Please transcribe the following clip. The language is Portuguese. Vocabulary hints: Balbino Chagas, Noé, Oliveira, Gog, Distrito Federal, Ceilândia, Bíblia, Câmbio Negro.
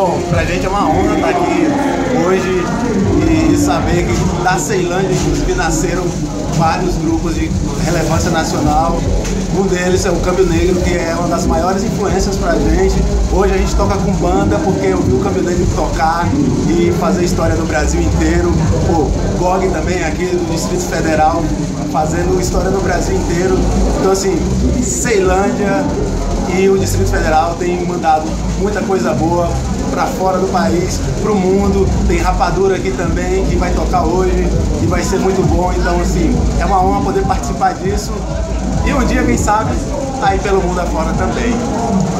Bom, pra gente é uma honra estar aqui hoje e saber que da Ceilândia, inclusive, nasceram vários grupos de relevância nacional. Um deles é o Câmbio Negro, que é uma das maiores influências pra gente. Hoje a gente toca com banda porque eu vi o Câmbio Negro tocar e fazer história no Brasil inteiro. O Gog também, aqui do Distrito Federal, fazendo história no Brasil inteiro. Então, assim, Ceilândia e o Distrito Federal tem mandado muita coisa boa para fora do país, para o mundo. Tem Rapadura aqui também, que vai tocar hoje e vai ser muito bom. Então, assim, é uma honra poder participar disso. E um dia, quem sabe, tá aí pelo mundo afora também.